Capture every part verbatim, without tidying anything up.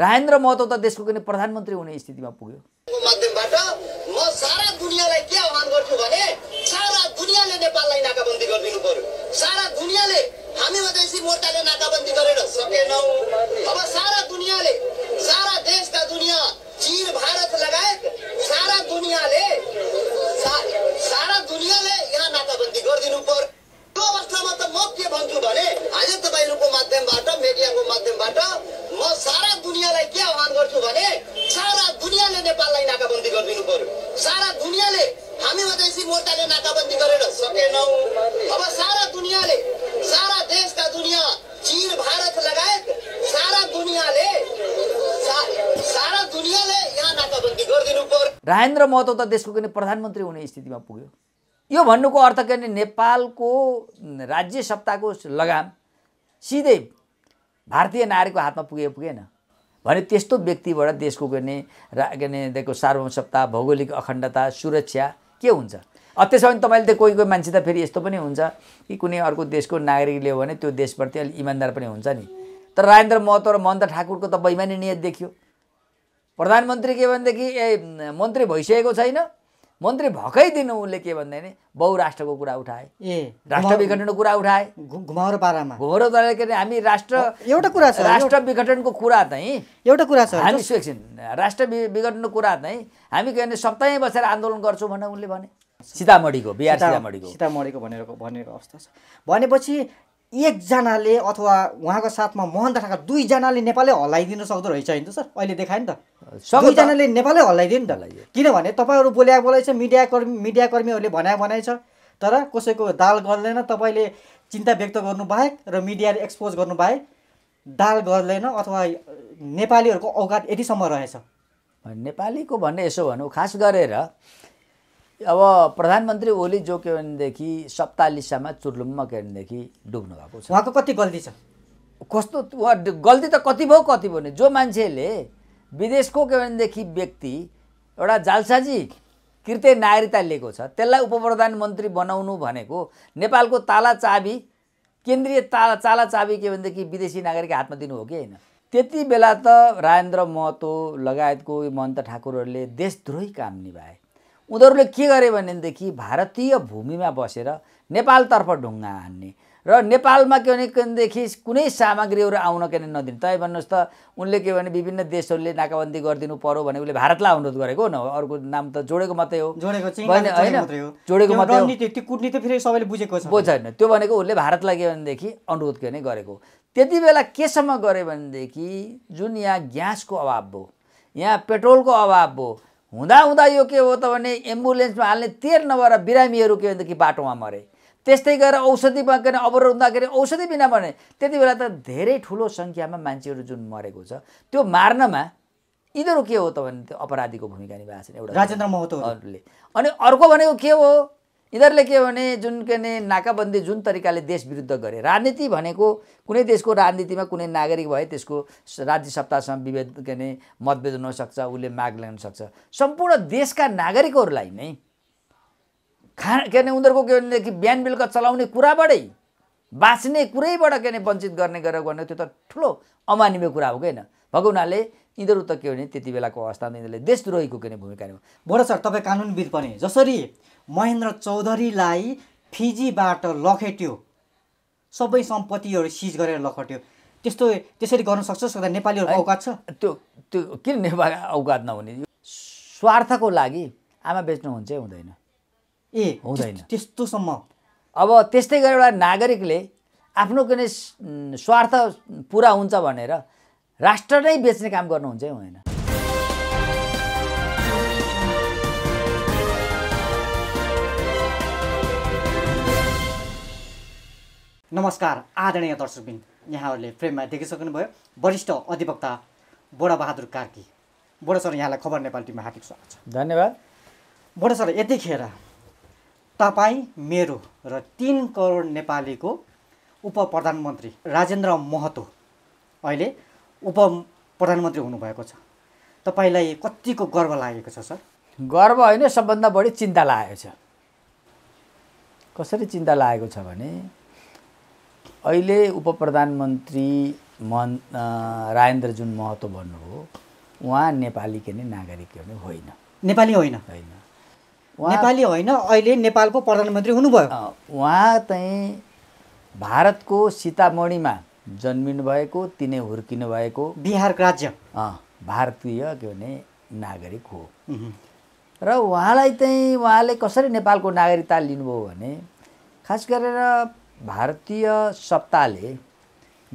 राजेन्द्र महतो त देशको कुनै प्रधानमन्त्री हुने स्थितिमा पुग्यो। राजेन्द्र महतो त देशको कुनै प्रधानमन्त्री हुने स्थितिमा पुग्यो। यो भन्नुको अर्थ के भने नेपालको राज्य सत्ताको लगाम सिधै भारतीय नागरिकको हातमा पुगे पुगेन भने त्यस्तो व्यक्तिबाट देशको गर्ने राजनीतिको सार्वभौमसत्ता, भौगोलिक अखण्डता, सुरक्षा के हुन्छ? अब त्यसो भने तपाईले कोही कोही मान्छे त फेरि यस्तो पनि हुन्छ कि कुनै अर्को देशको नागरिकले हो भने त्यो देशप्रति अलि इमान्दार पनि हुन्छ नि। तर राजेन्द्र महतो र महेन्द्र ठाकुरको त बेइमानी नियत देखियो। प्रधानमन्त्री के भनेदेखि ए मन्त्री भइसकेको छैन, मन्त्री भएकै दिन उनले के भन्दैन बहुराष्ट्रको कुरा उठाए, ए राष्ट्र विघटनको कुरा उठाए, घुमाउरो पारामा घुमाउरो पाराले के हामी राष्ट्र एउटा कुरा छ, राष्ट्र विघटनको कुरा चाहिँ एउटा कुरा छ, हामी सेक्सन राष्ट्र विघटनको कुरा चाहिँ हामी के भने सप्ताहै बसेर आन्दोलन गर्छौँ भनेर उनले भने सीतामढीको बिहार सीतामढीको सीतामढीको भनेर भनेको अवस्था छ। भनेपछि एकजनाले अथवा उहाँको साथमा महेन्द्र ठाकुर दुईजनाले नेपालै हल्लाइदिन सक्दो रहेछ हैन त सर? अहिले देखायो नि त, सबैजनाले नेपालै हल्लाइदियो नि त। किनभने तपाईँहरू बोल्या बोलाइ छ, मिडिया कर्मी मिडिया कर्मीहरूले भनाइ भनाइ छ, तर कसैको दाल गर्दैन। तपाईँले चिन्ता व्यक्त गर्नु बाहेक र मिडियाले एक्सपोज गर्नु बाहेक दाल गर्दैन अथवा नेपालीहरूको औकात यतिसम्म रहेछ। नेपालीको भन्ने यसो भनौँ, खास गरेर अब प्रधानमन्त्री ओली जो के भनेदेखि सप्तालिसामा चुर्लुम्मा के भनेदेखि डुब्नु भएको छ। उहाँको कति गल्ती छ? कस्तो गल्ती त कति भयो कति भयो नि। जो मान्छेले विदेशको के भनेदेखि व्यक्ति एउटा जालसाजी कृत्य नागरिकता लिएको छ त्यसलाई उपप्रधानमन्त्री बनाउनु भनेको नेपालको ताला चाबी, केन्द्रीय ताला ताला चाबी के भनेदेखि विदेशी नागरिकको हातमा दिनु हो कि होइन? त्यति बेला त राजेन्द्र महतो लगायतको महन्त ठाकुरहरूले देशद्रोही काम निभाए। उनीहरूले के गरे भनेदेखि भारतीय भूमिमा बसेर नेपालतर्फ ढुङ्गा हान्ने र नेपालमा के भनेदेखि कुनै सामग्रीहरू आउन के नदिने। तपाईँ भन्नुहोस् त, उनले के भने विभिन्न देशहरूले नाकाबन्दी गरिदिनु पर्यो भने उसले भारतलाई अनुरोध गरेको हो न, अर्को नाम त जोडेको मात्रै हो, जोडेको जोडेको मात्रै हो, त्यो कुटनीति फेरि सबैले बुझेको छ बुझ्दैन। त्यो भनेको उसले भारतलाई के भनेदेखि अनुरोध के भने गरेको। त्यति बेला केसम्म गरे भनेदेखि जुन यहाँ ग्यासको अभाव भयो, यहाँ पेट्रोलको अभाव भयो, हुँदा हुँदा यो के हो त भने एम्बुलेन्समा हाल्ने तेल नभएर बिरामीहरू के भनेदेखि बाटोमा मरे। त्यस्तै गरेर औषधिमा के अरे अवरोध हुँदाखेरि औषधि बिना भने त्यति बेला त धेरै ठुलो सङ्ख्यामा मान्छेहरू जुन मरेको छ त्यो मार्नमा यिनीहरू के हो त भने त्यो अपराधीको भूमिका निभाएको छ एउटा राजेन्द्र महतोले। अनि अर्को भनेको के हो, यिनीहरूले के भने जुन के भने नाकाबन्दी जुन तरिकाले देश विरुद्ध गरे, राजनीति भनेको कुनै देशको राजनीतिमा कुनै नागरिक भए त्यसको राज्य सत्तासँग विभेद के भने मतभेद हुनसक्छ, उसले माग ल्याउन सक्छ। सम्पूर्ण देशका नागरिकहरूलाई नै खा के भने उनीहरूको के भनेदेखि बिहान बेलुका चलाउने कुराबाटै, बाँच्ने कुरैबाट के भने वञ्चित गर्ने गरेर गर्ने त्यो त ठुलो अमानवीय कुरा हो कि होइन? भएको हुनाले यिनीहरू त के भने त्यति बेलाको अवस्थामा यिनीहरूले देशद्रोहीको के भने भूमिका निभाए। बडो सर, तपाईँ कानुनविद पनि, जसरी महेन्द्र चौधरीलाई फिजीबाट लखेट्यो, सबै सम्पत्तिहरू सिज गरेर लखेट्यो, त्यस्तो त्यसरी गर्न सक्छ सदा नेपालीहरूको औकात छ? त्यो त्यो किन नेपाल औकात नहुने? स्वार्थको लागि आमा बेच्नु हुन्छ हुँदैन? ए हुँदैन त्यस्तोसम्म। अब त्यस्तै गरेर एउटा नागरिकले आफ्नो कुनै स्वार्थ पुरा हुन्छ भनेर राष्ट्र नै बेच्ने काम गर्नुहुन्छ हुँदैन? नमस्कार आदरणीय दर्शकबिन, यहाँहरूले फ्रेममा देखिसक्नुभयो वरिष्ठ अधिवक्ता बडाबहादुर कार्की। बडा सर, यहाँलाई खबर नेपाल टिभीमा हार्दिक स्वागत छ। धन्यवाद। बडा सर, यतिखेर तपाईँ, मेरो र तीन करोड नेपालीको उप प्रधानमन्त्री राजेन्द्र महतो अहिले उप प्रधानमन्त्री हुनुभएको छ। तपाईँलाई कतिको गर्व लागेको छ सर? गर्व होइन, सबभन्दा बढी चिन्ता लागेको छ। कसरी चिन्ता लागेको छ भने अहिले उप प्रधानमन्त्री मन राजेन्द्र जुन महतो भन्नुभयो उहाँ नेपाली के नै नागरिक हो नि होइन नेपाली होइन होइन नेपाली होइन अहिले नेपालको प्रधानमन्त्री हुनुभयो उहाँ चाहिँ भारतको सीतामढ़ीमा जन्मिनु भएको तिनै हुर्किनु भएको बिहार राज्य भारतीय के भने नागरिक हो र उहाँलाई चाहिँ उहाँले कसरी नेपालको नागरिकता लिनुभयो भने खास गरेर भारतीय सत्ताले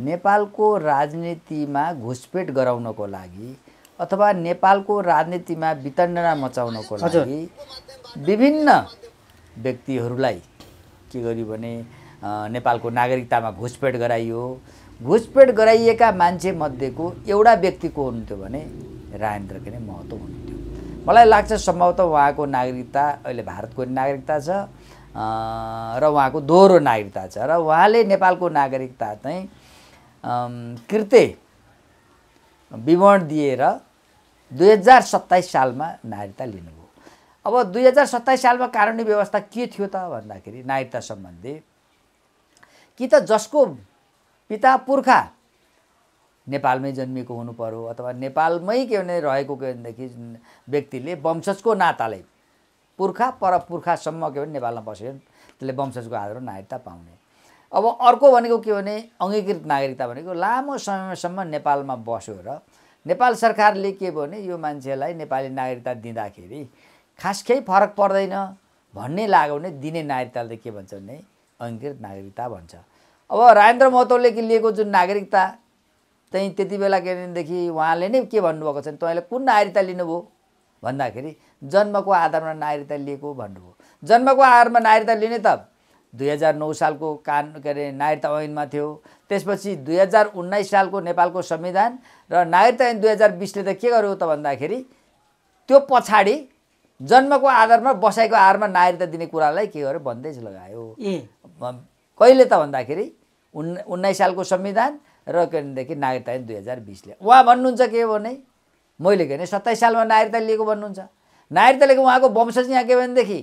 नेपालको राजनीतिमा घुसपेट गराउनको लागि अथवा नेपालको राजनीतिमा वितण्डना मचाउनको लागि विभिन्न व्यक्तिहरूलाई के गर्यो भने नेपालको नागरिकतामा घुसपेट गराइयो घुसपेट गराइएका मान्छे मध्येको एउटा व्यक्ति को हुनुहुन्थ्यो भने राजेन्द्र के नै महतो हुनुहुन्थ्यो मलाई लाग्छ सम्भवतः उहाँको नागरिकता अहिले भारतको नागरिकता छ र उहाँको दोहोरो नागरिकता छ र उहाँले नेपालको नागरिकता चाहिँ कृत्य विवरण दिएर दुई हजार सत्ताईस साल में नागरिकता लिनुभयो अब दुई हजार सत्ताईस साल में कानूनी व्यवस्था के थियो त भन्दाखेरि नागरिकता संबंधी कि त जसको पिता पुर्खा नेपालमै जन्मेको हुनु पर्यो अथवा नेपालमै के भने रहेको के भनेदेखि व्यक्तिले वंशजको नाताले पुर्खा परपुर्खासम्म के भने नेपालमा बस्यो त्यसले वंशजको आधारमा नागरिकता पाउने अब अर्को भनेको के भने अंगीकृत नागरिकता भनेको लामो समयसम्म नेपालमा बस्यो र नेपाल सरकारले के भने यो मान्छेलाई नेपाली नागरिकता दिँदाखेरि खास केही फरक पर्दैन भन्ने लाग्यो भने दिने नागरिकताले के भन्छ भने अंगीकृत नागरिकता भन्छ अब राजेन्द्र महतोले के लिएको जुन नागरिकता चाहिँ त्यति बेला के भनेदेखि उहाँले नै के भन्नुभएको छ तँले कुन नागरिकता लिनुभयो भन्दाखेरि जन्मको आधारमा नागरिकता लिएको भन्नुभयो जन्मको आधारमा नागरिकता लिने त दुई हजार नौ साल को कान के अरे नागरिकता ऐन में थियो त्यसपछि दुई हजार उन्नाइस साल को नेपालको संविधान र नागरिकता ऐन दुई हजार बीसले त के गर्यो त भन्दाखेरि त्यो पछाडी जन्मको आधारमा बसाइको आधारमा नागरिकता दिने कुरालाई के गर्यो बन्देज लगायो कहिले त भन्दाखेरि उन्नाइस साल को संविधान र के भनेदेखि नागरिकता ऐन दुई हजार बीसले उहाँ भन्नुहुन्छ के भने मैले के भने सत्ताइस साल में नागरिकता लिएको भन्नुहुन्छ नागरिकता लिएको उहाँको वंशज यहाँ के भनेदेखि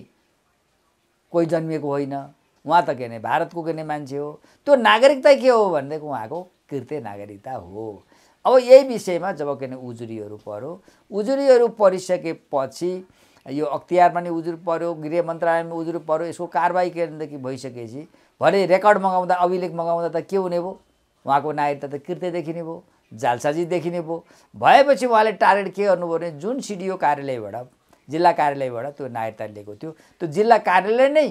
कोही जन्मिएको होइन वहाँ त के भने भारतको के नै मान्छे हो त्यो नागरिकता के हो भनेदेखि उहाँको कृत्य नागरिकता हो अब यही विषयमा जब के भने उजुरीहरू पर्यो उजुरीहरू परिसकेपछि यो अख्तियारमा नि उजुरी पर्यो गृह मन्त्रालयमा उजुरी पर्यो यसको कारबाही के भनेदेखि भइसकेपछि भरे रेकर्ड मगाउँदा अभिलेख मगाउँदा त के हुने भयो उहाँको नागरिकता त कृत्य देखिने भयो जालसाजी देखिने भयो भएपछि उहाँले टार्गेट के गर्नुभयो भने जुन सिडिओ कार्यालयबाट जिल्ला कार्यालयबाट त्यो नागरिकता लिएको थियो त्यो जिल्ला कार्यालय नै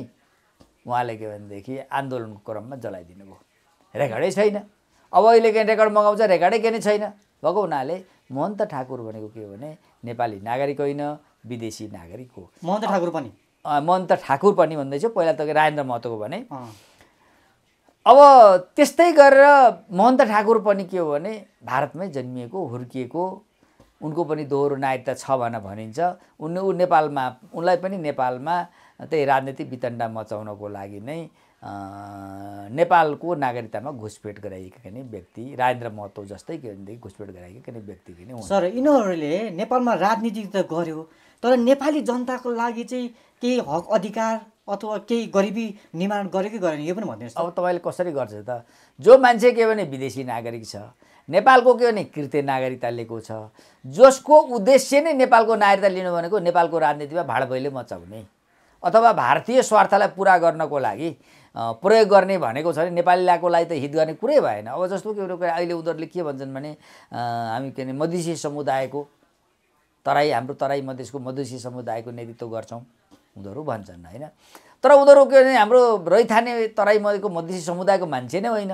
उहाँले के भनेदेखि आन्दोलनको क्रममा जलाइदिनु भयो रेकर्डै छैन अब अहिले के रेकर्ड मगाउँछ रेकर्डै के नै छैन भएको हुनाले महन्त ठाकुर भनेको के भने नेपाली नागरिक होइन विदेशी नागरिक हो महन्त ठाकुर पनि महन्त ठाकुर पनि भन्दैछ पहिला त राजेन्द्र महतोको भने अब त्यस्तै गरेर महन्त ठाकुर पनि के हो भने भारतमै जन्मिएको हुर्किएको उनको पनि दोहोरो नागरिकता छ भनेर भनिन्छ उनी ऊ नेपालमा उनलाई पनि नेपालमा त्यही राजनीतिक वितण्डा मचाउनको लागि नै नेपालको नागरिकतामा घुसपेट गराइएका नै व्यक्ति राजेन्द्र महतो जस्तै के भनेदेखि घुसपेट गराइएका नै व्यक्ति किन हो सर यिनीहरूले नेपालमा राजनीति त गर्यो तर नेपाली जनताको लागि चाहिँ केही हक अधिकार अथवा केही गरिबी निर्माण गरेकै गरेन यो पनि भन्दिनुहोस् अब तपाईले कसरी गर्छ त जो मान्छे के भने विदेशी नागरिक छ नेपालको के भने कृत्य नागरिकता लिएको छ जसको उद्देश्य नै नेपालको नागरिकता लिनु भनेको नेपालको राजनीतिमा भाडभैलो मचाउने अथवा भारतीय स्वार्थलाई पूरा गर्नको लागि प्रयोग गर्ने भनेको छ नि नेपालीलाको लागि त हित गर्ने कुरै भएन अब जस्तो के अहिले उनीहरूले के भन्छन् भने हामी के भने मधेसी समुदायको तराई हाम्रो तराई मधेसको मधेसी समुदायको नेतृत्व गर्छौँ उनीहरू भन्छन् हैन तर उनीहरू के भने हाम्रो रैथाने तराई मधेसको मधेसी समुदायको मान्छे नै होइन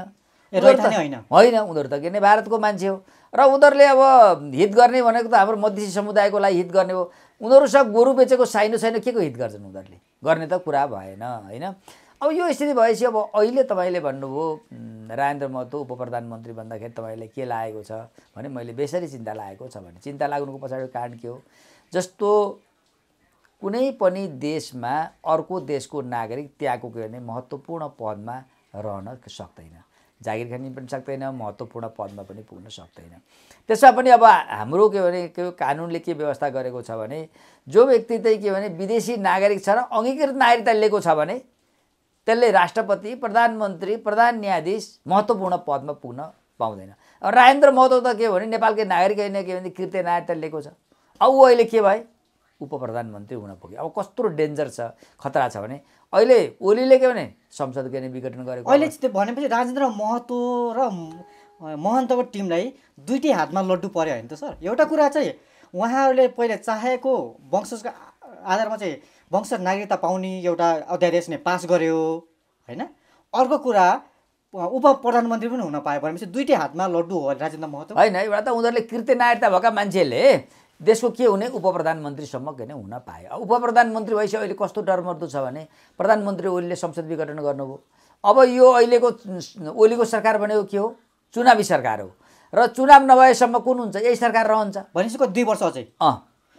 रैथाने होइन होइन उनीहरू त के भने भारतको मान्छे हो र उनीहरूले अब हित गर्ने भनेको त हाम्रो मधेसी समुदायको लागि हित गर्ने हो उनीहरूसँग गोरु बेचेको साइनो साइनो के को हित गर्छन् उनीहरूले गर्ने त कुरा भएन हैन अब यो स्थिति भएपछि अब अहिले तपाईले भन्नुभयो राजेन्द्र महतो उपप्रधानमन्त्री भन्दाखेरि तपाईलाई के लागेको छ भने मैले बेसरी चिन्ता लागेको छ भने चिन्ता लाग्नुको पछाडिको कारण के हो जस्तो कुनै पनि देशमा अर्को देशको नागरिक त्यहाँको के भने महत्त्वपूर्ण पदमा रहन सक्दैन जागिर खान पनि सक्दैन महत्त्वपूर्ण पदमा पनि पुग्न सक्दैन त्यसमा पनि अब हाम्रो के भने कानुनले के व्यवस्था गरेको छ भने जो व्यक्ति चाहिँ के भने विदेशी नागरिक छ र अंगीकृत नागरिकता लिएको छ भने त्यसले राष्ट्रपति प्रधानमन्त्री प्रधान न्यायाधीश महत्त्वपूर्ण पदमा पुग्न पाउँदैन अब राजेन्द्र महतो त के भने नेपालकै नागरिक हैन के भन्छ कृत्य नायक त लिएको छ। अब उ अहिले के भए उप प्रधानमन्त्री हुन पुग्यो। अब कस्तो डेन्जर छ, खतरा छ भने अहिले ओलीले के भने संसदकै नै विघटन गरेको। अहिले चाहिँ भनेपछि राजेन्द्र महतो र महन्तको टिमलाई दुईटै हातमा लड्नु पर्यो हैन त सर। एउटा कुरा चाहिँ उहाँहरूले पहिले चाहेको वंशजको आधारमा चाहिँ वंशज नागरिकता पाउने एउटा अध्यादेश नै पास गर्यो हैन। अर्को कुरा उप प्रधानमन्त्री पनि हुन पाए भनेपछि दुईटै हातमा लड्नु हो राजेन्द्र महतो हैन। एउटा त उनीहरूले कृत्य नायकता भएका मान्छेले देशको के हुने उप प्रधानमन्त्रीसम्म किन हुन पाए। उप प्रधानमन्त्री भएपछि अहिले कस्तो डरमर्दो छ भने प्रधानमन्त्री ओलीले संसद विघटन गर्नुभयो। अब यो अहिलेको ओलीको सरकार भनेको के हो, चुनावी सरकार हो र चुनाव नभएसम्म कुन हुन्छ, यही सरकार रहन्छ भनेपछि दुई वर्ष अझै अँ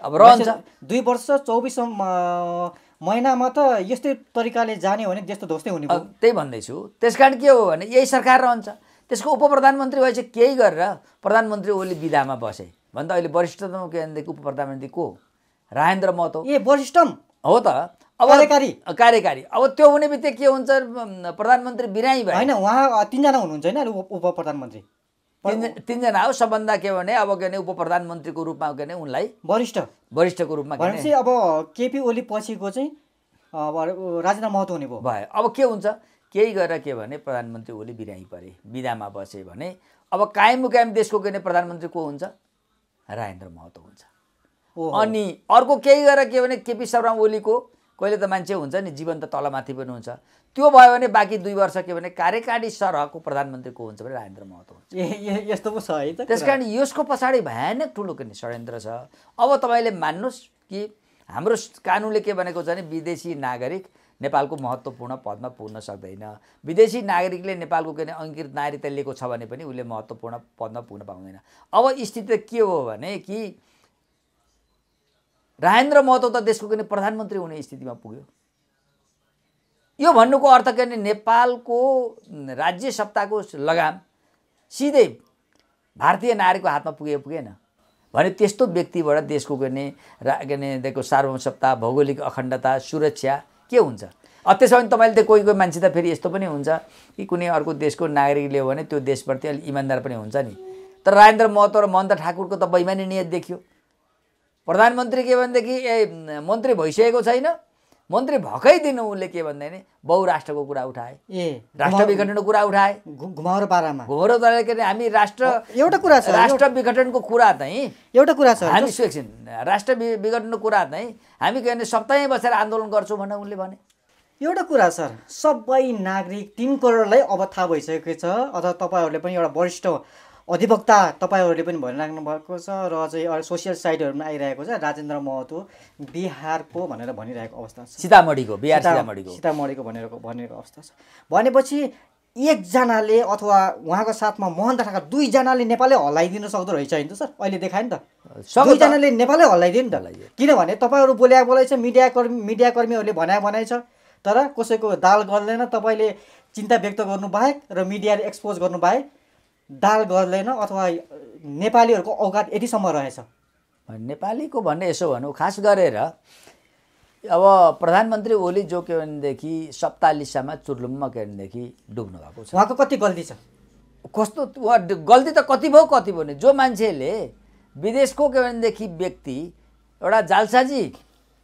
अब रहन्छ। दुई वर्ष चौबिस महिनामा त यस्तै तरिकाले जाने हो भने देश त ध्वस्तै हुने भयो। त्यही भन्दैछु, त्यस कारण के हो भने यही सरकार रहन्छ। त्यसको उप प्रधानमन्त्री भएपछि केही गरेर प्रधानमन्त्री ओली विधामा बसे भन्दा अहिले वरिष्ठतम केन्द्रको उप प्रधानमन्त्री को राजेन्द्र महतो ए वरिष्ठतम हो त अब कार्यकारी कार्यकारी। अब त्यो हुने बित्तिकै के हुन्छ, प्रधानमन्त्री बिरामी भयो हैन। उहाँ तीनजना हुनुहुन्छ हैन उप प्रधानमन्त्री, तीनजना हो सबभन्दा के भने अब के उप प्रधानमन्त्रीको रूपमा के उनलाई वरिष्ठ वरिष्ठको रूपमा भनेपछि अब केपी ओली पछिको चाहिँ राजेन्द्र महतो हुने भयो। भयो अब के हुन्छ, केही गरेर के भने प्रधानमन्त्री ओली बिरामी परे, बिदामा बसे भने अब कायम मुकायम देशको के प्रधानमन्त्री को हुन्छ, राजेन्द्र महतो हुन्छ। अनि अर्को केही गरेर के भने केपी शर्मा ओलीको कहिले त मान्छे हुन्छ नि जीवन त तलमाथि पनि हुन्छ, त्यो भयो भने बाँकी दुई वर्ष के भने कार्यकारी सरहको प्रधानमन्त्री को हुन्छ भने राजेन्द्र महतो हुन्छ। यस्तो पो छ है त। त्यस कारण यसको पछाडि भयानक ठुलो के षड्यन्त्र छ। अब तपाईँले मान्नुहोस् कि हाम्रो कानुनले के भनेको छ भने विदेशी नागरिक नेपालको महत्त्वपूर्ण पदमा पुग्न सक्दैन। विदेशी नागरिकले नेपालको के अङ्कित नागरिकता लिएको छ भने पनि उसले महत्त्वपूर्ण पदमा पुग्न पाउँदैन। अब स्थिति के हो भने कि राजेन्द्र महतो त देशको के प्रधानमन्त्री हुने स्थितिमा पुग्यो। यो भन्नुको अर्थ के नेपालको राज्य सत्ताको लगाम सिधै भारतीय नागरिकको हातमा पुगे पुगेन भने त्यस्तो व्यक्तिबाट देशको के सार्वभौमसत्ता, भौगोलिक अखण्डता, सुरक्षा के हुन्छ। अब त्यसो भने तपाईँले त कोही कोही मान्छे त फेरि यस्तो पनि हुन्छ कि कुनै अर्को देशको नागरिकले हो भने त्यो देशप्रति अलिक इमान्दार पनि हुन्छ नि। तर राजेन्द्र महतो र महन्त ठाकुरको त बैमानी नियत देखियो। प्रधानमन्त्री के भनेदेखि ए मन्त्री भइसकेको छैन, मन्त्री भएकै दिन उसले के भन्दैन बहुराष्ट्रको कुरा उठाए, ए राष्ट्र विघटनको कुरा उठाए, घुमाउरो पारामा घुमाउरो तले के हामी राष्ट्र एउटा कुरा छ, राष्ट्र विघटनको कुरा चाहिँ एउटा कुरा छ हामी एकछिन राष्ट्र विघटनको कुरा चाहिँ हामी के भने सप्ताहै बसेर आन्दोलन गर्छौँ भनेर उनले भने। एउटा कुरा सर, सबै नागरिक तीन करोडलाई अब थाहा भइसकेको छ अथवा तपाईँहरूले पनि एउटा वरिष्ठ अधिवक्ता तपाईँहरूले पनि भनिराख्नु भएको छ र चाहिँ सोसियल साइटहरूमा आइरहेको छ राजेन्द्र महतो बिहारको भनेर भनिरहेको अवस्था छ, सीतामढीको बिहार सीतामढीको सीतामढीको भनेर भनेको अवस्था छ। भनेपछि एकजनाले अथवा उहाँको साथमा महन्त ठाकुर दुईजनाले नेपालै हल्लाइदिनु सक्दो रहेछ हैन त सर। अहिले देखायो नि त, दुईजनाले नेपालै हल्लाइदियो नि त। किनभने तपाईँहरू बोल्या बोलाइ छ, मिडिया कर्मी मिडिया कर्मीहरूले भनाइ भनाइ छ, तर कसैको दाल गर्दैन। तपाईँले चिन्ता व्यक्त गर्नुबाहेक र मिडियाले एक्सपोज गर्नुबाहेक दाल गर्दैन अथवा नेपालीहरूको औकात यतिसम्म रहेछ। नेपालीको भन्ने यसो भनौँ खास गरेर अब प्रधानमन्त्री ओली जो के भनेदेखि सत्तालिसमा चुर्लुम्म के भनेदेखि डुब्नु भएको छ। उहाँको कति गल्ती छ, कस्तो गल्ती त कति भयो कति भयो नि। जो मान्छेले विदेशको के भनेदेखि व्यक्ति एउटा जालसाजी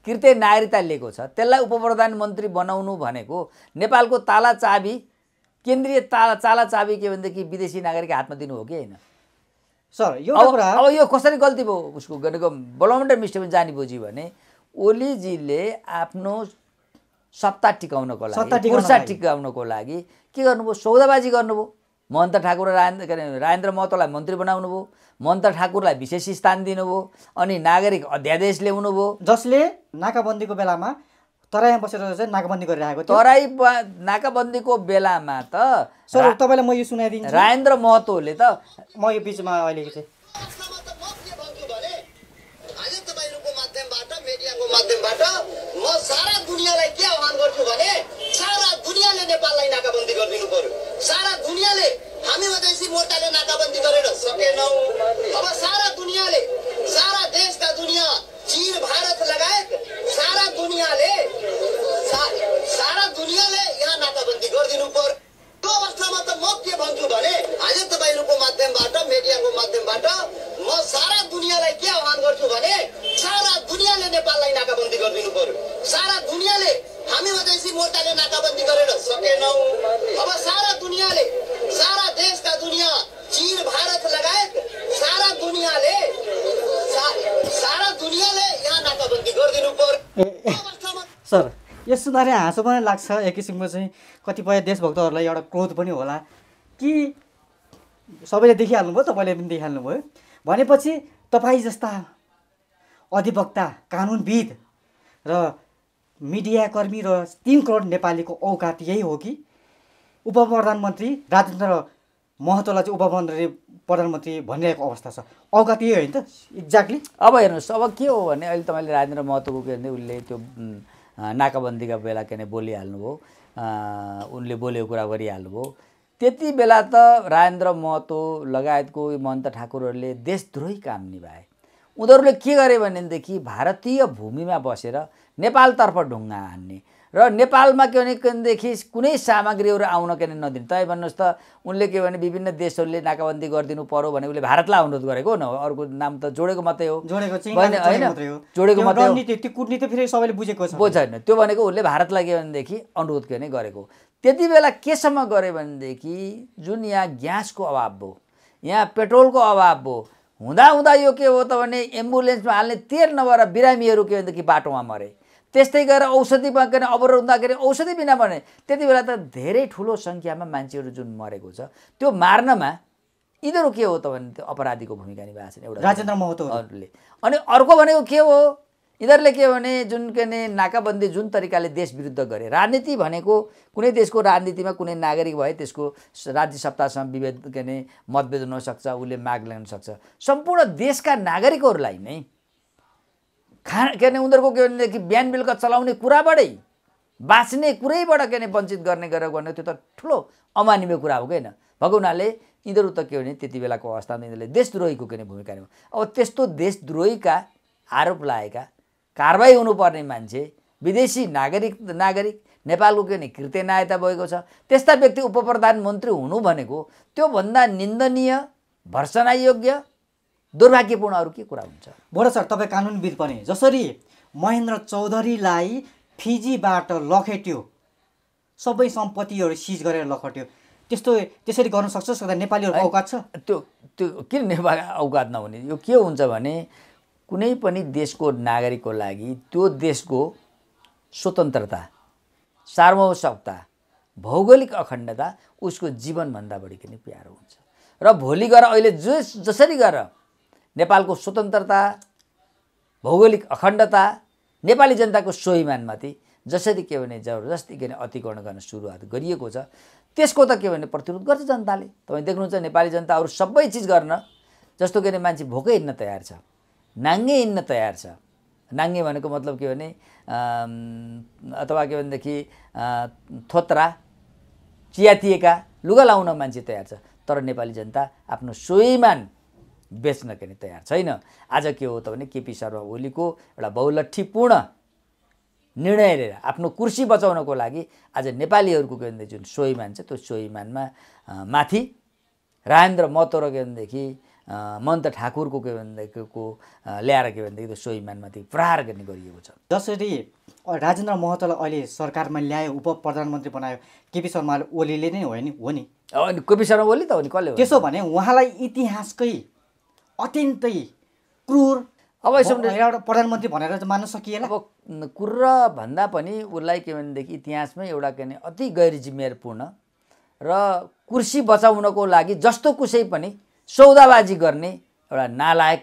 कृत्य नागरिकता लिएको छ त्यसलाई उप प्रधानमन्त्री बनाउनु भनेको नेपालको ताला चाबी, केन्द्रीय ताला चाला चाबी के भनेदेखि विदेशी नागरिक हातमा दिनु हो कि होइन सर। यो कुरा अब यो कसरी गल्ती भयो उसको गरेको भलमन्डर मिस्टेक जानी बुझी भने ओलीजीले आफ्नो सत्ता टिकाउनको लागि, कुर्सा टिकाउनको लागि के गर्नुभयो, सौदाबाजी गर्नुभयो। महन्त ठाकुर र राजेन्द्र राजेन्द्र महतोलाई मन्त्री बनाउनु भयो, महन्त ठाकुरलाई विशेष स्थान दिनुभयो, अनि नागरिक अध्यादेश ल्याउनु भयो जसले नाकाबन्दीको बेलामा तराईमा बसेर चाहिँ नाकाबन्दी गरिरहेको थियो। तराई नाकाबन्दीको बेलामा त सर तपाईँलाई म यो सुनाइदिन्छु, राजेन्द्र महतोले त म यो बिचमा अहिले चाहिँ म सारा दुनियाँलाई के आह्वान गर्छु भने सारा दुनियाँले नेपाललाई नाकाबन्दी गरिदिनु पर्यो। सारा दुनियाँले हामी मधेसी मोर्चाले नाकाबन्दी गरेर सकेनौ, अब सारा दुनियाँले सारा देशका दुनियाँ चीन भारत लगायत सारा दुनियाँले सा, सारा दुनियाँले यहाँ नाकाबन्दी गरिदिनु पर्यो। त्यो अवस्थामा त म के भन्छु भने आज तपाईँहरूको माध्यमबाट हमें मधेसी मोर्चा ने नाकाबंदी कर सके न। अब सारा दुनिया ले, सारा देश का दुनिया, चीन भारत लगाए सारा दुनिया ले, सा, सारा दुनिया ले यहाँ नाकाबंदी गरिदिनु पर्यो। सर यो सुनेर हाँसो पनि लाग्छ, एक किसिमको चाहिँ कतिपय देशभक्तहरूलाई एउटा क्रोध पनि होला कि सबैले देखिहाल्नु भयो, तपाईले पनि देखिहाल्नु भयो। भनेपछि तपाईँ जस्ता अधिवक्ता, कानुनविद र मिडियाकर्मी र तीन करोड नेपालीको औकात यही हो कि उपप्रधानमन्त्री राजेन्द्र महतोलाई चाहिँ उपमन्त्री प्रधानमन्त्री भनिरहेको अवस्था छ। औकात यही होइन त एक्ज्याक्टली। अब हेर्नुहोस् अब के हो भने अहिले तपाईँले राजेन्द्र महतोको के भन्दै उसले त्यो नाकाबन्दीका बेला के नै बोलिहाल्नुभयो, उनले बोलेको कुरा गरिहाल्नुभयो। त्यति बेला त राजेन्द्र महतो लगायतको महन्त ठाकुरहरूले देशद्रोही काम निभाए। उनीहरूले के गरे भनेदेखि भारतीय भूमिमा बसेर नेपालतर्फ ढुङ्गा हान्ने र नेपालमा के भनेदेखि कुनै सामग्रीहरू आउन के नदिने। तै भन्नुहोस् त उनले के भने विभिन्न देशहरूले नाकाबन्दी गरिदिनु पर्यो भने उसले भारतलाई अनुरोध गरेको न, अर्को नाम त जोडेको मात्रै हो, जोडेको जोडेको मात्रै हो। त्यो कुटनीति फेरि सबैले बुझेको छ, बुझ्दैन। त्यो भनेको उसले भारतलाई के भनेदेखि अनुरोध के नै गरेको। त्यति बेला केसम्म गरे भनेदेखि जुन यहाँ ग्यासको अभाव भयो, यहाँ पेट्रोलको अभाव भयो, हुँदा हुँदा यो के हो त भने एम्बुलेन्समा हाल्ने तेल नभएर बिरामीहरू के भनेदेखि बाटोमा मरे। त्यस्तै गरेर औषधि पाएन, अवरोध हुँदाखेरि औषधि बिना भने त्यति बेला त धेरै ठुलो सङ्ख्यामा मान्छेहरू जुन मरेको छ, त्यो मार्नमा यिनीहरू के हो त भने त्यो अपराधीको भूमिका निभाएको छ एउटा राजेन्द्र महतोले। अनि अर्को भनेको के हो, यिनीहरूले के भने जुन के भने नाकाबन्दी जुन तरिकाले देश विरुद्ध गरे। राजनीति भनेको कुनै देशको राजनीतिमा कुनै नागरिक भए त्यसको राज्य सत्तासँग विभेद के भने मतभेद हुनसक्छ, उसले माग ल्याउन सक्छ। सम्पूर्ण देशका नागरिकहरूलाई नै खा के भने उनीहरूको के भनेदेखि बिहान बेलुका चलाउने कुराबाटै, बाँच्ने कुरैबाट के भने वञ्चित गर्ने गरेर गर्ने त्यो त ठुलो अमानवीय कुरा हो किन। भएको हुनाले यिनीहरू त के भने त्यति बेलाको अवस्थामा यिनीहरूले देशद्रोहीको के भने भूमिका निभायो। अब त्यस्तो देशद्रोहीका आरोप लागेका, कारबाही हुनुपर्ने मान्छे, विदेशी नागरिक नागरिक नेपालको के भने कृतनायता भएको छ, त्यस्ता व्यक्ति उपप्रधानमन्त्री हुनु भनेको त्योभन्दा निन्दनीय, भर्सनायोग्य, दुर्भाग्यपूर्ण अरू के कुरा हुन्छ। बडो सर तपाईँ कानुनविद पनि, जसरी महेन्द्र चौधरीलाई फिजीबाट लखेट्यो, सबै सम्पत्तिहरू सिज गरेर लखेट्यो, त्यस्तो त्यसरी गर्न सक्छ सदा नेपालीहरूको औकात छ? त्यो त्यो किन नेपाल औकात नहुने? यो के हुन्छ भने कुनै पनि देशको नागरिकको लागि त्यो देशको स्वतन्त्रता, सार्वभौमत्वता, भौगोलिक अखण्डता उसको जीवनभन्दा बढी किन प्यारो हुन्छ। र भोलि गएर अहिले जो जसरी गरेर नेपालको स्वतन्त्रता, भौगोलिक अखण्डता, नेपाली जनताको स्वाभिमानमाथि जसरी के भने जबरजस्ती के भने अतिक्रमण गर्न सुरुवात गरिएको छ, त्यसको त के भने प्रतिरोध गर्छ जनताले। तपाईँ देख्नुहुन्छ नेपाली जनता अरू सबै चिज गर्न, जस्तो के भने मान्छे भोकै हिँड्न तयार छ, नाङ्गे हिँड्न तयार छ। नाङ्गे भनेको मतलब के भने अथवा के भनेदेखि थोत्रा चियातिएका लुगा लाउन मान्छे तयार छ, तर नेपाली जनता आफ्नो स्वाभिमान बेच्न के तयार छैन। आज के हो त भने केपी शर्मा ओलीको एउटा बहुलट्ठीपूर्ण निर्णय लिएर आफ्नो कुर्सी बचाउनको लागि आज नेपालीहरूको के भन्दा जुन स्वाभिमान छ त्यो स्वाभिमानमा माथि राजेन्द्र महतो र के भनेदेखि महन्त ठाकुरको के भनेदेखिको ल्याएर के भनेदेखि त्यो स्वाभिमानमाथि प्रहार गर्ने गरिएको छ। जसरी राजेन्द्र महतोलाई अहिले सरकारमा ल्यायो, उपप्रधानमन्त्री बनायो केपी शर्मा ओलीले नै हो नि? हो नि, केपी शर्मा ओली त हो नि, कसले? त्यसो भने उहाँलाई इतिहासकै अत्यन्तै क्रूर अब एउटा प्रधानमन्त्री भनेर त मान्न सकिएला। अब क्रूर भन्दा पनि उसलाई के भनेदेखि इतिहासमै एउटा के भने अति गैर जिम्मेवारपूर्ण र कुर्सी बचाउनको लागि जस्तो कुसै पनि सौदाबाजी गर्ने एउटा नालायक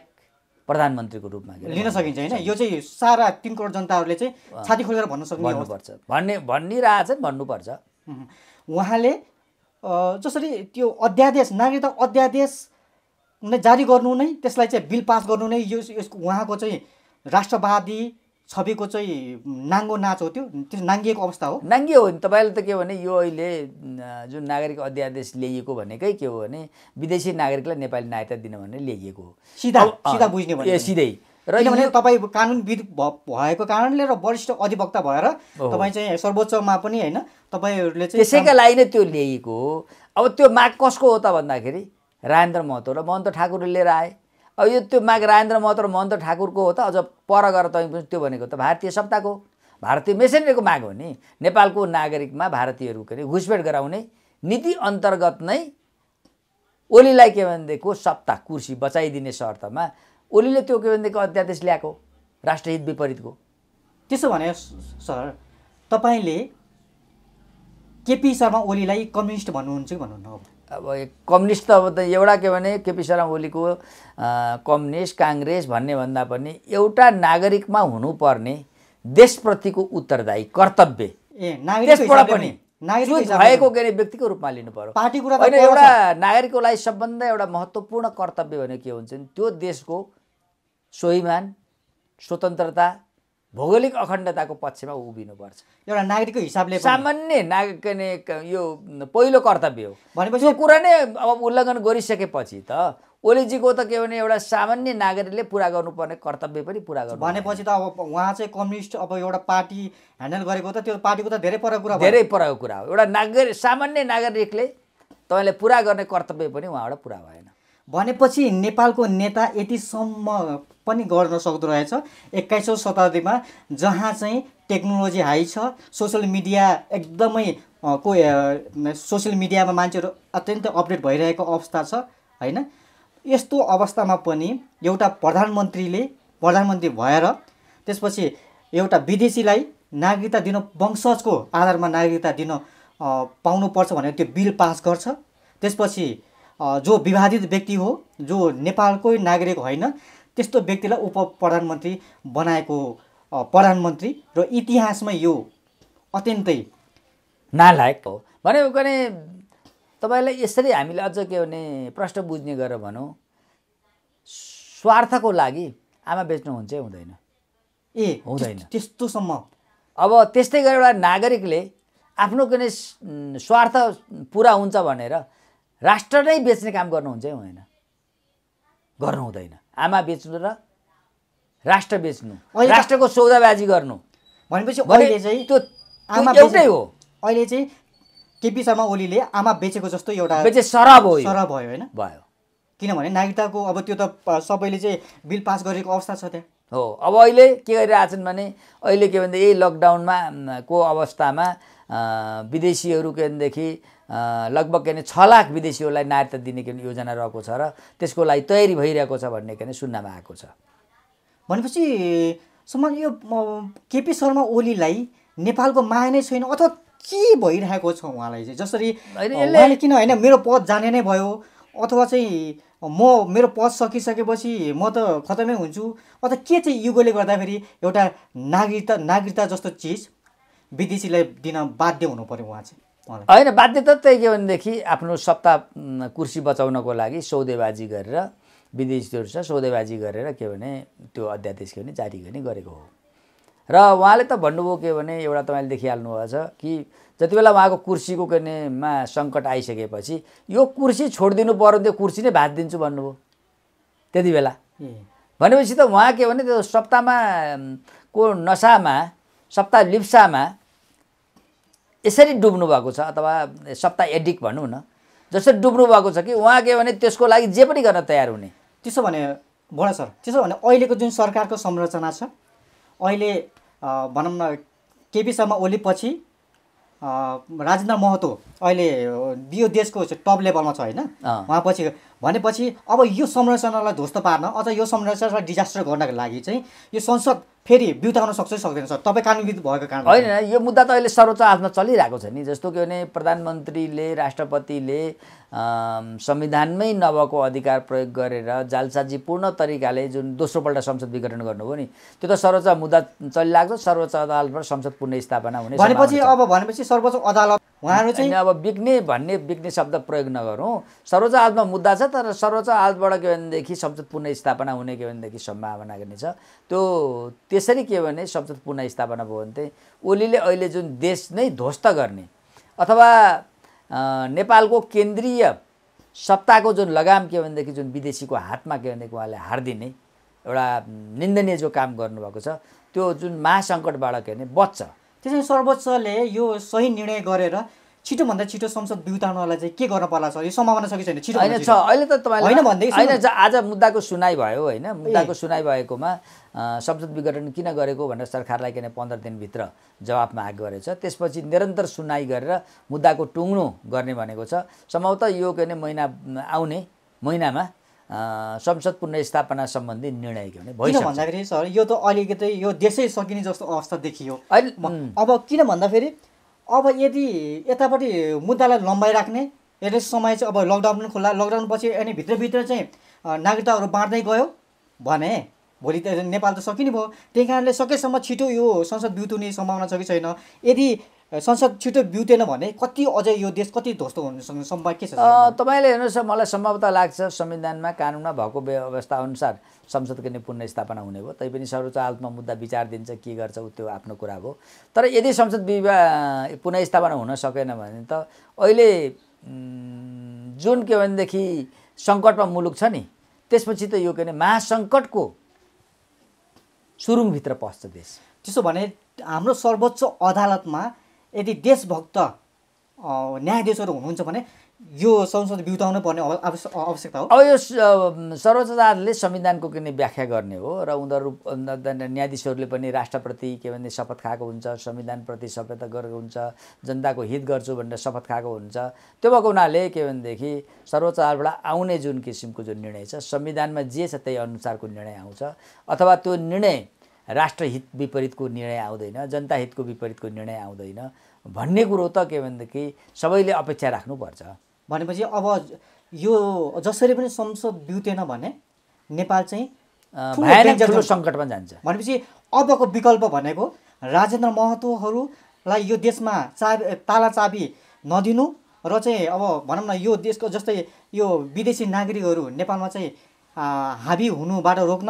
प्रधानमन्त्रीको रूपमा लिन सकिन्छ होइन। यो चाहिँ सारा तीन करोड जनताहरूले चाहिँ छाती खोलेर भन्न सक्नुपर्छ भन्ने भनिरहेछन्, भन्नुपर्छ। उहाँले जसरी त्यो अध्यादेश, नागरिकता अध्यादेश जारी गर्नु नै, त्यसलाई चाहिँ बिल पास गर्नु नै यो यसको उहाँको चाहिँ राष्ट्रवादी छविको चाहिँ नाङ्गो नाच हो। त्यो त्यो नाङ्गिएको अवस्था हो, नाङ्गियो हो नि। तपाईँले त के भने यो अहिले जुन नागरिक अध्यादेश ल्याइएको भनेकै के हो भने विदेशी नागरिकलाई नेपाली नागरिकता दिन भनेर ल्याइएको हो, सिधा सिधा बुझ्ने भने सिधै। र किनभने तपाईँ कानुनविद भएको कारणले र वरिष्ठ अधिवक्ता भएर तपाईँ चाहिँ सर्वोच्चमा पनि होइन, तपाईँहरूले चाहिँ त्यसैका लागि नै त्यो ल्याइएको हो। अब त्यो माग कसको हो त भन्दाखेरि राजेन्द्र महतो र महन्त ठाकुरले लिएर आए। अब यो त्यो माग राजेन्द्र महतो र महन्त ठाकुरको हो त? अझ पर गएर तपाईँ त्यो भनेको त भारतीय सत्ताको भारतीय मेसेन्जरको माग हो नि नेपालको नागरिकमा भारतीयहरुको नि घुसपेट गराउने नीति अन्तर्गत नै ओलीलाई के भन्दैको सत्ता कुर्सी बचाइदिने शर्तमा ओलीले त्यो के भन्दैको अध्यादेश ल्याएको राष्ट्रहित विपरीतको। त्यसो भने सर तपाईले केपी शर्मा ओलीलाई कम्युनिस्ट भन्नुहुन्छ कि भन्नुहुन्न? अब कम्युनिस्ट त अब एउटा के भने केपी शर्मा ओलीको कम्युनिस्ट कांग्रेस भन्ने भन्दा पनि एउटा नागरिकमा हुनुपर्ने देशप्रतिको उत्तरदायी कर्तव्य त्यसबाट पनि नागरिक भएको के व्यक्तिको रूपमा लिनु पर्यो। पार्टी कुरा त एउटा नागरिकको लागि सबभन्दा एउटा महत्त्वपूर्ण कर्तव्य भनेको के हुन्छ नि त्यो देशको स्वाभिमान स्वतन्त्रता भौगोलिक अखण्डताको पक्षमा उभिनु पर्छ। एउटा नागरिकको हिसाबले सामान्य नागरिक यो पहिलो कर्तव्य हो भनेपछि यो कुरा नै अब उल्लङ्घन गरिसकेपछि त ओलीजीको त के भने एउटा सामान्य नागरिकले पूरा गर्नुपर्ने कर्तव्य पनि पूरा गर्नु भनेपछि त अब उहाँ चाहिँ कम्युनिस्ट अब एउटा पार्टी ह्यान्डल गरेको त त्यो पार्टीको त धेरै परको कुरा धेरै परको कुरा हो। एउटा नागरिक सामान्य नागरिकले तपाईले पूरा गर्ने कर्तव्य पनि उहाँबाट पूरा भएन भनेपछि नेपालको नेता यतिसम्म पनि गर्न सक्दो रहेछ एक्काइसौँ शताब्दीमा जहाँ चाहिँ टेक्नोलोजी हाई छ सोसल मिडिया एकदमै को सोसल मिडियामा मान्छेहरू अत्यन्त अपडेट भइरहेको अवस्था छ हैन। यस्तो अवस्थामा पनि एउटा प्रधानमन्त्रीले प्रधानमन्त्री भएर त्यसपछि एउटा विदेशीलाई नागरिकता दिन वंशजको आधारमा नागरिकता दिन पाउनुपर्छ भनेर त्यो बिल पास गर्छ। त्यसपछि जो विवादित व्यक्ति हो जो नेपालकै नागरिक होइन त्यस्तो व्यक्तिलाई उप प्रधानमन्त्री बनाएको प्रधानमन्त्री र इतिहासमा यो अत्यन्तै नालायक हो भनेको भने तपाईलाई यसरी हामीले अझ के भने प्रश्न बुझ्ने गरेर भनौँ स्वार्थको लागि आमा बेच्नु हुन्छ हुँदैन? ए हुँदैन त्यस्तोसम्म। अब त्यस्तै गरेर एउटा नागरिकले आफ्नो कुनै स्वार्थ पुरा हुन्छ भनेर राष्ट्र नै बेच्ने काम गर्नुहुन्छ हुँदैन? गर्नु हुँदैन। आमा बेच्नु र राष्ट्र बेच्नु राष्ट्रको सौदाबाजी गर्नु भनेपछि अहिले चाहिँ त्यो आमा एउटै हो। अहिले चाहिँ केपी शर्मा ओलीले आमा बेचेको जस्तो एउटा बेचे सरह भयो सरह भयो हैन भयो किनभने नागरिकताको अब त्यो त सबैले चाहिँ बिल पास गरेको अवस्था छ त्यहाँ हो। अब अहिले के गरिरहेका छन् भने अहिले के भन्दा यही लकडाउनमा को अवस्थामा विदेशीहरू केदेखि लगभग के छ लाख विदेशीहरूलाई नागरिकता दिने के योजना रहेको छ र त्यसको लागि तयारी भइरहेको छ भन्ने के सुन्नमा आएको छ भनेपछि सम्म यो केपी शर्मा ओलीलाई नेपालको माया नै छैन अथवा के भइरहेको छ उहाँलाई चाहिँ जसरी उहाँले किन हैन मेरो पद जाने नै भयो अथवा चाहिँ म मेरो पद सकिसकेपछि म त खतमै हुन्छु अथवा के चाहिँ युगोले गर्दाखेरि एउटा नागरिकता नागरिकता जस्तो चिज विदेशीलाई दिन बाध्य हुनु पर्यो उहाँ चाहिँ? हैन बाध्यता त्यही के भनेदेखि आफ्नो सत्ता कुर्सी बचाउनको लागि सौदेबाजी गरेर विदेशीहरूसँग सौदेबाजी गरेर के भने त्यो अध्यादेश के भने जारी गर्ने गरेको हो र उहाँले त भन्नुभयो के भने एउटा तपाईँले देखिहाल्नु भएको छ कि जति बेला उहाँको कुर्सीको केमा सङ्कट आइसकेपछि यो कुर्सी छोडिदिनु पर्यो त्यो कुर्सी नै भाँचिदिन्छु भन्नुभयो त्यति बेला भनेपछि त उहाँ के भने त्यो सत्तामा को नसामा सत्ता लिप्सामा यसरी डुब्नु भएको छ अथवा सत्ता एडिक्ट भनौँ न जसरी डुब्नु भएको छ कि उहाँ के भने त्यसको लागि जे पनि गर्न तयार हुने। त्यसो भने बडा सर त्यसो भने अहिलेको जुन सरकारको संरचना छ अहिले भनौँ न केपी शर्मा ओली पछि राजेन्द्र महतो अहिले यो देशको टप लेभलमा छ होइन उहाँ पछि भनेपछि अब यो संरचनालाई ध्वस्त पार्न अथवा यो संरचनालाई डिजास्टर गर्नको लागि चाहिँ यो संसद फेरि बिउताउन सक्छ सक्दैन सर तपाईँ कानुनविद भएको कारण? होइन यो मुद्दा त अहिले सर्वोच्च अदालतमा चलिरहेको छ नि जस्तो के भने प्रधानमन्त्रीले राष्ट्रपतिले संविधानमै नभएको अधिकार प्रयोग गरेर जालसाजीपूर्ण तरिकाले जुन दोस्रोपल्ट संसद विघटन गर्नुभयो नि त्यो त सर्वोच्च मुद्दा चलिरहेको छ सर्वोच्च अदालतबाट संसद पुनर्स्थापना हुने भनेपछि अब भनेपछि सर्वोच्च अदालत उहाँहरू चाहिँ अब बिग्ने भन्ने बिग्ने शब्द प्रयोग नगरौँ सर्वोच्च अदालतमा मुद्दा छ तर सर्वोच्च अदालतबाट के भनेदेखि संसद पुनर्स्थापना हुने के भनेदेखि सम्भावना गर्ने छ त्यो त्यसरी के भने संसद पुनर्स्थापना भयो भने चाहिँ ओलीले अहिले जुन देश नै ध्वस्त गर्ने अथवा नेपालको केन्द्रीय सत्ताको जुन लगाम के भनेदेखि जुन विदेशीको हातमा के भनेदेखि उहाँले हारिदिने एउटा निन्दनीय जो काम गर्नुभएको छ त्यो जुन महासङ्कटबाट के भने बच्छ। त्यसैले सर्वोच्चले यो सही निर्णय गरेर छिटो भन्दा छिटो संसद बिउताउनलाई के गर्न पर्ला छ? यो सम्भावना छ कि छैन? छिटो हैन छ अहिले त तपाईलाई हैन भन्दै हैन। आज मुद्दाको सुनाइ भयो हैन, मुद्दाको सुनाइ भएकोमा संसद विघटन किन गरेको भनेर सरकारलाई किन पन्ध्र दिनभित्र जवाफ माग गरेछ। त्यसपछि निरन्तर सुनाइ गरेर मुद्दाको टुङ्ग्नु गर्ने भनेको छ। सम्भवतः यो के महिना आउने महिनामा संसद पुनर्स्थापना सम्बन्धी निर्णय गर्ने भइसक्यो। किन भन्दाखेरि सर यो त अलिकतै यो देशै सकिने जस्तो अवस्था देखियो। अब किन भन्दाखेरि अब यदि यतापट्टि मुद्दालाई लम्बाइ राख्ने यसले समय चाहिँ अब लकडाउन पनि खुल्ला, लकडाउन पछि अनि भित्रभित्र चाहिँ नागरिकताहरू बाँड्दै गयो भने भोलि त नेपाल त सकिने भयो। त्यही कारणले सकेसम्म छिटो यो संसद बिउताउने सम्भावना छ कि छैन? यदि संसद छिटो बिउतेन भने कति अझै यो देश कति ध्वस्त हुनुसँग सम्भव के छ? तपाईँले हेर्नुहोस् मलाई सम्भवतः लाग्छ संविधानमा कानुनमा भएको व्यवस्था अनुसार संसदको नै पुनर्स्थापना हुने भयो। तैपनि सर्वोच्च अदालतमा मुद्दा विचार दिन्छ के गर्छ उ त्यो आफ्नो कुरा हो। तर यदि संसद पुनर्स्थापना हुन सकेन भने त अहिले जुन के भनेदेखि सङ्कटमा मुलुक छ नि त्यसपछि त यो के भने महासङ्कटको सुरुङभित्र पस्छ देश। त्यसो भने हाम्रो सर्वोच्च अदालतमा यदि देशभक्त न्यायाधीशहरू हुनुहुन्छ भने यो संसद बिउताउनु पर्ने आवश्यकता हो। अब यो सर्वोच्च अदालतले संविधानको किन व्याख्या गर्ने हो र उनीहरू न्यायाधीशहरूले पनि राष्ट्रप्रति के भन्ने शपथ खाएको हुन्छ, संविधानप्रति शपथ गरेको हुन्छ, जनताको हित गर्छु भनेर शपथ खाएको हुन्छ। त्यो भएको हुनाले के भनेदेखि सर्वोच्च अदालतबाट आउने जुन किसिमको जुन निर्णय छ संविधानमा जे छ त्यही अनुसारको निर्णय आउँछ अथवा त्यो निर्णय राष्ट्रहित विपरीतको निर्णय आउँदैन, जनताहितको विपरीतको निर्णय आउँदैन भन्ने कुरो त के भनेदेखि सबैले अपेक्षा राख्नुपर्छ। भनेपछि अब यो जसरी पनि संसद बिउतेन भने नेपाल चाहिँ भयानक ठुलो सङ्कटमा जान्छ। भनेपछि अबको विकल्प भनेको राजेन्द्र महतोहरूलाई यो देशमा चाबी ताला चाबी नदिनु र चाहिँ अब भनौँ न यो देशको जस्तै यो विदेशी नागरिकहरू नेपालमा चाहिँ हाबी हुनुबाट रोक्न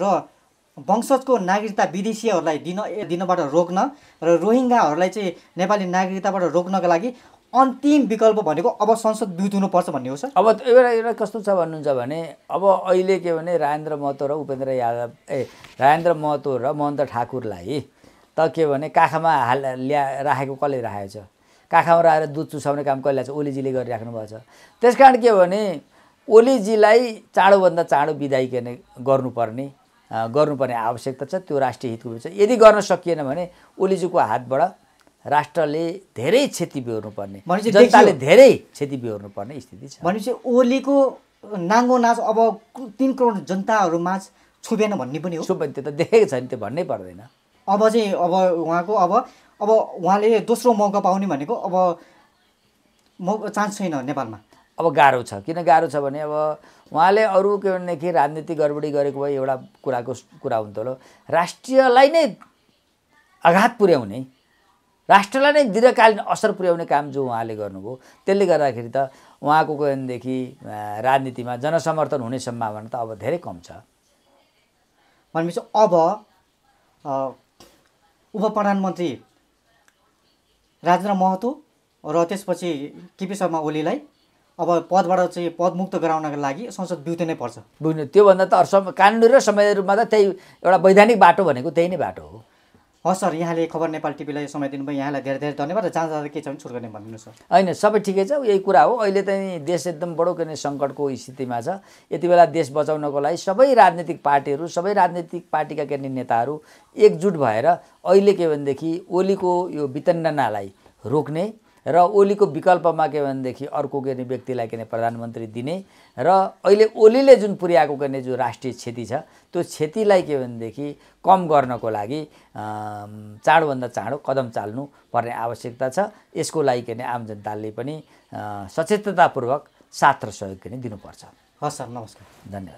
र वंशजको नागरिकता विदेशीहरूलाई दिन दिनबाट रोक्न र रोहिङ्गाहरूलाई चाहिँ नेपाली नागरिकताबाट रोक्नका लागि अन्तिम विकल्प भनेको अब संसद बिउताउनुपर्छ भन्ने हो सर। अब एउटा एउटा कस्तो छ भन्नुहुन्छ भने अब अहिले के भने राजेन्द्र महतो र उपेन्द्र यादव ए राजेन्द्र महतो र महेन्द्र ठाकुरलाई त के भने काखामा हाल ल्या राखेको कसले राखेको छ? काखामा राखेर दुध चुसाउने काम कसले छ? ओलीजीले गरिराख्नु भएको छ। त्यस कारण के भने ओलीजीलाई चाँडोभन्दा चाँडो विदाई गर्ने गर्नुपर्ने गर्नुपर्ने आवश्यकता छ। त्यो राष्ट्रिय हितको विषय यदि गर्न सकिएन भने ओलीजीको हातबाट राष्ट्रले धेरै क्षति बेहोर्नुपर्ने, जनताले धेरै क्षति बेहोर्नुपर्ने स्थिति छ। भनेपछि ओलीको नाङ्गो नाच अब तीन करोड जनताहरू माझ छुबेन भन्ने पनि हो। छुबेन त्यो त देखेको छ नि, त्यो भन्नै पर्दैन। अब चाहिँ अब उहाँको अब अब उहाँले दोस्रो मौका पाउने भनेको अब मौका चान्स छैन नेपालमा। अब गाह्रो छ। किन गाह्रो छ भने अब उहाँले अरू के भनेदेखि राजनीति गडबडी गरेको भए एउटा कुराको कुरा हुन्थ्यो होला। राष्ट्रियलाई नै आघात पुर्याउने, राष्ट्रलाई नै दीर्घकालीन असर पुर्याउने काम जो उहाँले गर्नुभयो त्यसले गर्दाखेरि त उहाँको के भनेदेखि राजनीतिमा जनसमर्थन हुने सम्भावना त अब धेरै कम छ। भनेपछि अब उप प्रधानमन्त्री राजेन्द्र महतो र त्यसपछि केपी शर्मा ओलीलाई अब पदबाट चाहिँ पदमुक्त गराउनका लागि संसद बिउताउनै पर्छ। बुझ्नु त्योभन्दा त अरू कानुनी र संवैधानिक रूपमा त त्यही एउटा वैधानिक बाटो भनेको त्यही नै बाटो हो। हस् सर, यहाँले खबर नेपाल टिभीलाई समय दिनुभयो, यहाँलाई धेरै धेरै धन्यवाद। र जहाँ जाँदा के छ भने छोड गर्ने भनिदिनु सर। होइन सबै ठिकै छ, यही कुरा हो। अहिले चाहिँ देश एकदम बडो किन सङ्कटको स्थितिमा छ। यति बेला देश बचाउनको लागि सबै राजनीतिक पार्टीहरू सबै राजनीतिक पार्टीका केन्द्रीय नेताहरू एकजुट भएर अहिले के भनेदेखि ओलीको यो वितण्डनालाई रोक्ने र ओलीको विकल्पमा के भनेदेखि अर्को के व्यक्तिलाई के प्रधानमन्त्री दिने र अहिले ओलीले जुन पुर्याएको के जो राष्ट्रिय क्षति छ त्यो क्षतिलाई के भनेदेखि कम गर्नको लागि चाँडोभन्दा चाँडो कदम चाल्नु पर्ने आवश्यकता छ। यसको लागि के आम जनताले पनि सचेततापूर्वक साथ र सहयोग के दिनुपर्छ। हस् सर, नमस्कार, धन्यवाद।